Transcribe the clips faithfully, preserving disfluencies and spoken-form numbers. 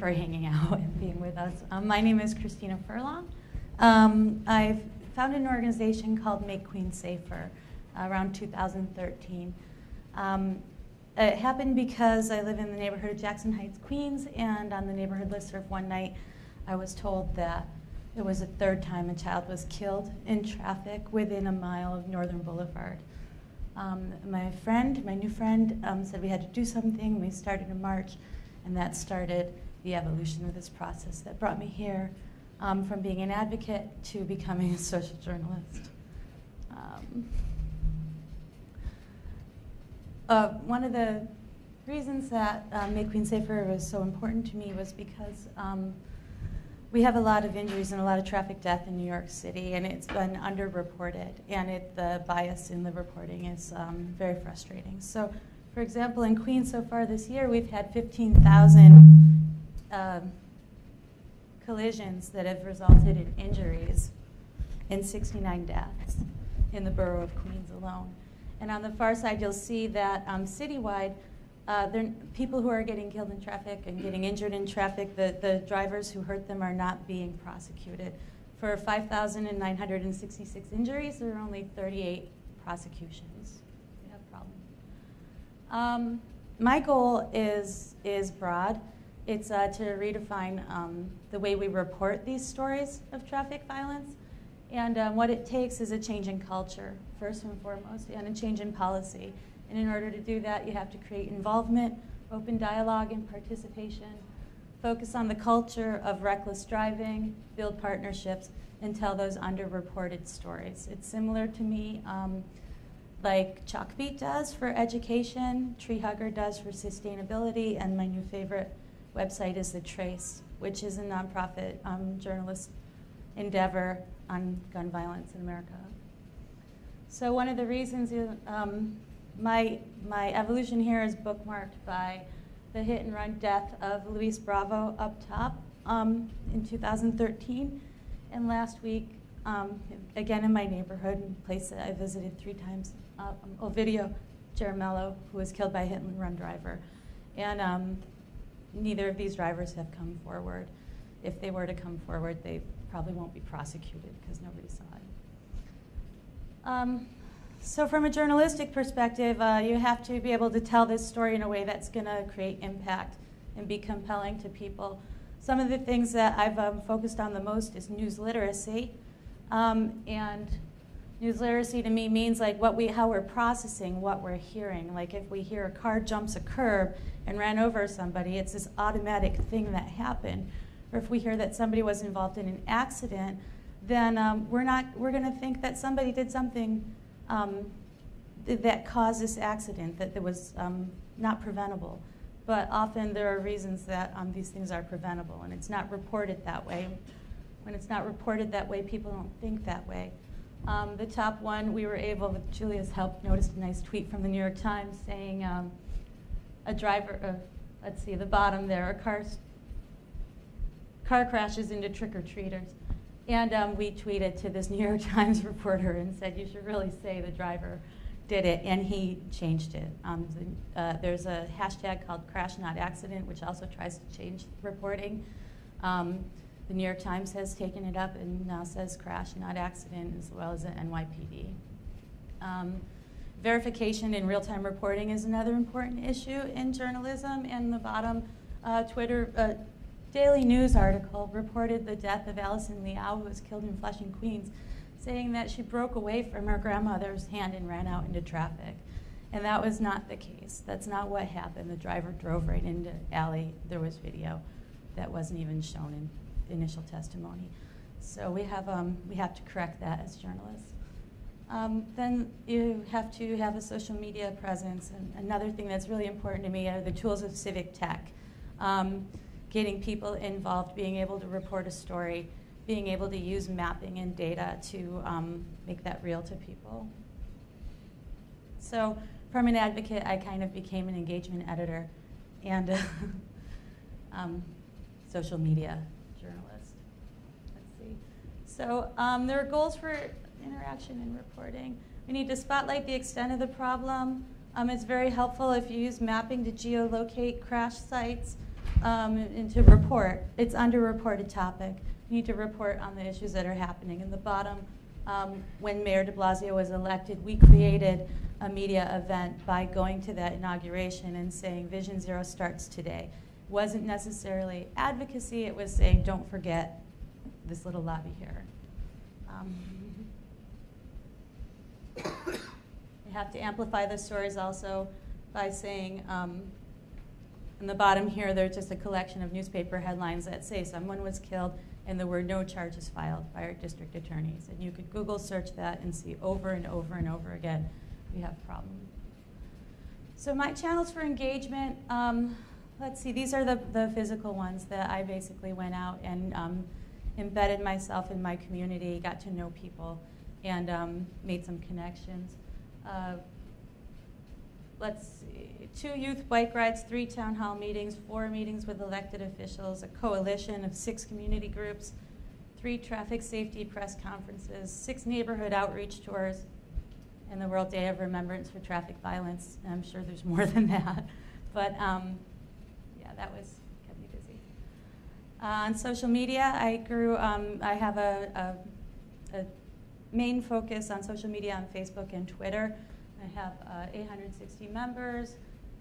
For hanging out and being with us. Um, my name is Cristina Furlong. Um, I've founded an organization called Make Queens Safer uh, around two thousand thirteen. Um, it happened because I live in the neighborhood of Jackson Heights, Queens, and on the neighborhood listserv one night I was told that it was the third time a child was killed in traffic within a mile of Northern Boulevard. Um, my friend, my new friend, um, said we had to do something. We started a march, and that started the evolution of this process that brought me here um, from being an advocate to becoming a social journalist. Um, uh, one of the reasons that uh, Make Queens Safer was so important to me was because um, we have a lot of injuries and a lot of traffic death in New York City, and it's been underreported, and it, the bias in the reporting is um, very frustrating. So, for example, in Queens so far this year, we've had fifteen thousand Um, collisions that have resulted in injuries and sixty-nine deaths in the borough of Queens alone. And on the far side, you'll see that um, citywide, uh, people who are getting killed in traffic and getting injured in traffic, the, the drivers who hurt them are not being prosecuted. For five thousand nine hundred sixty-six injuries, there are only thirty-eight prosecutions. We have a problem. Um, my goal is, is broad. It's uh, to redefine um, the way we report these stories of traffic violence. And um, what it takes is a change in culture, first and foremost, and a change in policy. And in order to do that, you have to create involvement, open dialogue and participation, focus on the culture of reckless driving, build partnerships, and tell those underreported stories. It's similar to me um, like Chalkbeat does for education, Treehugger does for sustainability, and my new favorite website is the Trace, which is a nonprofit um, journalist endeavor on gun violence in America. So one of the reasons is, um, my, my evolution here is bookmarked by the hit and run death of Luis Bravo up top um, in two thousand thirteen. And last week, um, again in my neighborhood, in a place that I visited three times, um, Ovidio Jeremello, who was killed by a hit and run driver. And um, neither of these drivers have come forward. If they were to come forward, they probably won't be prosecuted because nobody saw it. Um, so from a journalistic perspective, uh, you have to be able to tell this story in a way that's going to create impact and be compelling to people. Some of the things that I've um, focused on the most is news literacy. Um, and news literacy to me means like what we, how we're processing what we're hearing. Like if we hear a car jumps a curb and ran over somebody, it's this automatic thing that happened. Or if we hear that somebody was involved in an accident, then um, we're not, we're going to think that somebody did something um, th that caused this accident, that, that was um, not preventable. But often there are reasons that um, these things are preventable, and it's not reported that way. When it's not reported that way, people don't think that way. Um, the top one, we were able, with Julia's help, noticed a nice tweet from the New York Times saying, um, a driver, uh, let's see, the bottom there, a car, car crashes into trick-or-treaters. And um, we tweeted to this New York Times reporter and said, you should really say the driver did it, and he changed it. Um, the, uh, there's a hashtag called Crash Not Accident, which also tries to change reporting. Um, the New York Times has taken it up and now says Crash Not Accident, as well as the N Y P D. Um, Verification and real-time reporting is another important issue in journalism. And the bottom uh, Twitter uh, Daily News article reported the death of Allison Liao, who was killed in Flushing, Queens, saying that she broke away from her grandmother's hand and ran out into traffic. And that was not the case. That's not what happened. The driver drove right into Allie. There was video that wasn't even shown in initial testimony. So we have, um, we have to correct that as journalists. Um, then you have to have a social media presence. And another thing that's really important to me are the tools of civic tech. Um, getting people involved, being able to report a story, being able to use mapping and data to um, make that real to people. So from an advocate, I kind of became an engagement editor and a um, social media journalist. Let's see. So um, there are goals for interaction and reporting. We need to spotlight the extent of the problem. Um, it's very helpful if you use mapping to geolocate crash sites. um, and to report. It's underreported topic. You need to report on the issues that are happening. In the bottom, um, when Mayor de Blasio was elected, we created a media event by going to that inauguration and saying Vision Zero starts today. Wasn't necessarily advocacy, it was saying don't forget this little lobby here. Um, we have to amplify the stories also by saying, um, in the bottom here, there's just a collection of newspaper headlines that say someone was killed and there were no charges filed by our district attorneys. And you could Google search that and see over and over and over again, we have a problem. So my channels for engagement, um, let's see, these are the, the physical ones that I basically went out and um, embedded myself in my community, got to know people, and um, made some connections. Uh, let's see, two youth bike rides, three town hall meetings, four meetings with elected officials, a coalition of six community groups, three traffic safety press conferences, six neighborhood outreach tours, and the World Day of Remembrance for Traffic Violence. And I'm sure there's more than that. But um, yeah, that was, kept me busy. Uh, on social media, I grew, um, I have a, a, a main focus on social media on Facebook and Twitter. I have uh, eight hundred sixty members,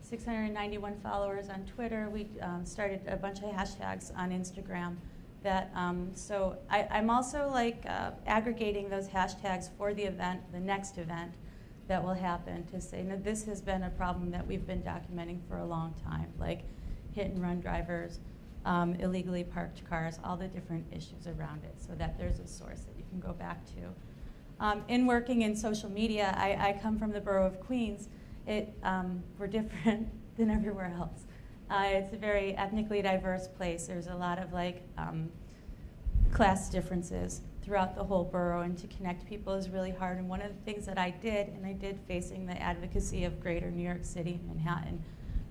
six hundred ninety-one followers on Twitter. We um, started a bunch of hashtags on Instagram. That um, so I, I'm also like uh, aggregating those hashtags for the event, the next event that will happen, to say, no, this has been a problem that we've been documenting for a long time, like hit and run drivers, um, illegally parked cars, all the different issues around it, so that there's a source that you can go back to. Um, in working in social media, I, I come from the borough of Queens. It, um, we're different than everywhere else. Uh, it's a very ethnically diverse place. There's a lot of like um, class differences throughout the whole borough, and to connect people is really hard. And one of the things that I did, and I did facing the advocacy of greater New York City, Manhattan,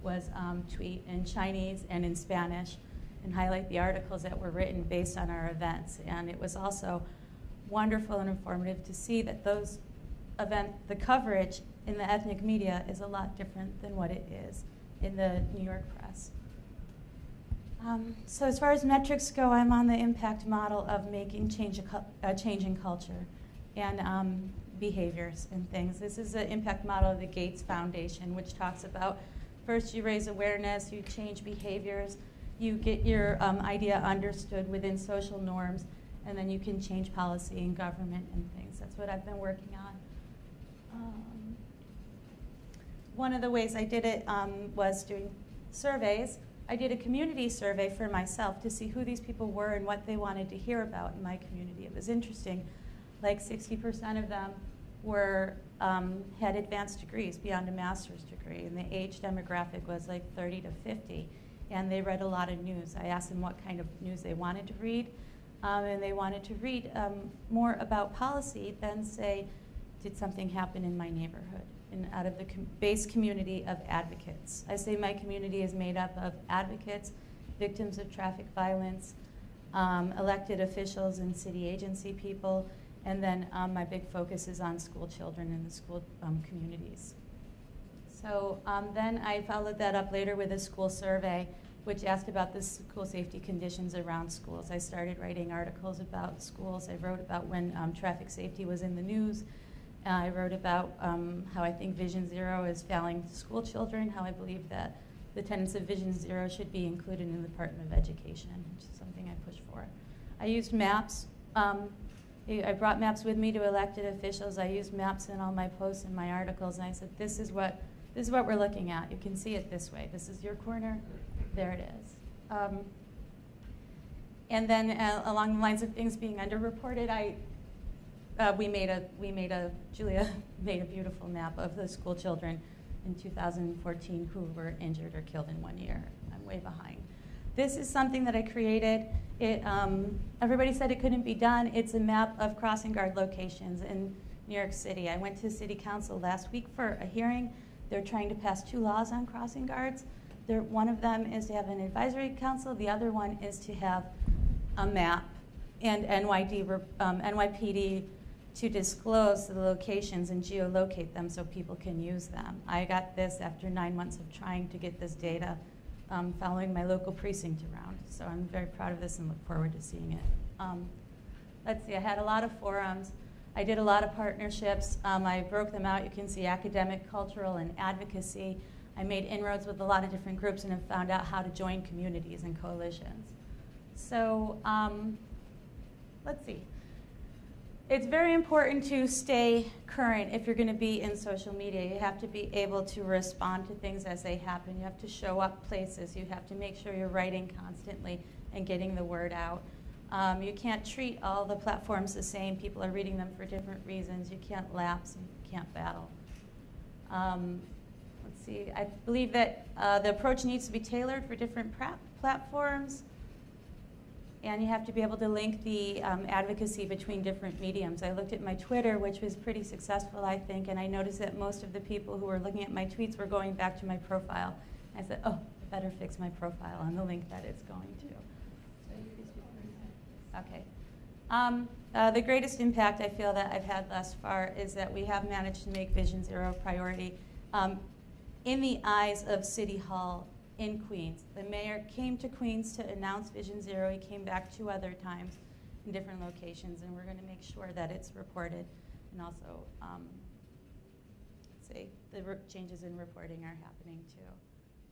was um, tweet in Chinese and in Spanish and highlight the articles that were written based on our events. And it was also wonderful and informative to see that those event, the coverage in the ethnic media is a lot different than what it is in the New York press. Um, so as far as metrics go, I'm on the impact model of making change, uh, change in culture and um, behaviors and things. This is the impact model of the Gates Foundation, which talks about first you raise awareness, you change behaviors, you get your um, idea understood within social norms, and then you can change policy and government and things. That's what I've been working on. Um, one of the ways I did it um, was doing surveys. I did a community survey for myself to see who these people were and what they wanted to hear about in my community. It was interesting. Like sixty percent of them were, um, had advanced degrees beyond a master's degree, and the age demographic was like thirty to fifty, and they read a lot of news. I asked them what kind of news they wanted to read, Um, and they wanted to read um, more about policy than say, did something happen in my neighborhood? And out of the com base community of advocates. I say my community is made up of advocates, victims of traffic violence, um, elected officials and city agency people, and then um, my big focus is on school children and the school um, communities. So um, then I followed that up later with a school survey, which asked about the school safety conditions around schools. I started writing articles about schools. I wrote about when um, traffic safety was in the news. Uh, I wrote about um, how I think Vision Zero is failing school children, how I believe that the tenets of Vision Zero should be included in the Department of Education, which is something I push for. I used maps. Um, I brought maps with me to elected officials. I used maps in all my posts and my articles, and I said, this is what, this is what we're looking at. You can see it this way. This is your corner. There it is. Um, and then uh, along the lines of things being underreported, I, uh, we made a, we made a, Julia made a beautiful map of the school children in two thousand fourteen who were injured or killed in one year. I'm way behind. This is something that I created. It, um, everybody said it couldn't be done. It's a map of crossing guard locations in New York City. I went to City Council last week for a hearing. They're trying to pass two laws on crossing guards. There, one of them is to have an advisory council. The other one is to have a map and N Y D, um, N Y P D to disclose the locations and geolocate them so people can use them. I got this after nine months of trying to get this data um, following my local precinct around. So I'm very proud of this and look forward to seeing it. Um, let's see, I had a lot of forums. I did a lot of partnerships. Um, I broke them out. You can see academic, cultural, and advocacy. I made inroads with a lot of different groups and have found out how to join communities and coalitions. So um, let's see. It's very important to stay current if you're going to be in social media. You have to be able to respond to things as they happen. You have to show up places. You have to make sure you're writing constantly and getting the word out. Um, you can't treat all the platforms the same. People are reading them for different reasons. You can't lapse and you can't battle. Um, let's see. I believe that uh, the approach needs to be tailored for different platforms. And you have to be able to link the um, advocacy between different mediums. I looked at my Twitter, which was pretty successful, I think, and I noticed that most of the people who were looking at my tweets were going back to my profile. I said, oh, I better fix my profile on the link that it's going to. Okay. Um, uh, the greatest impact I feel that I've had thus far is that we have managed to make Vision Zero a priority um, in the eyes of City Hall in Queens. The mayor came to Queens to announce Vision Zero. He came back two other times in different locations, and we're going to make sure that it's reported. And also, um, let's see, the changes in reporting are happening too.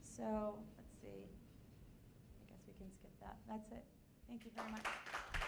So let's see. I guess we can skip that. That's it. Thank you very much.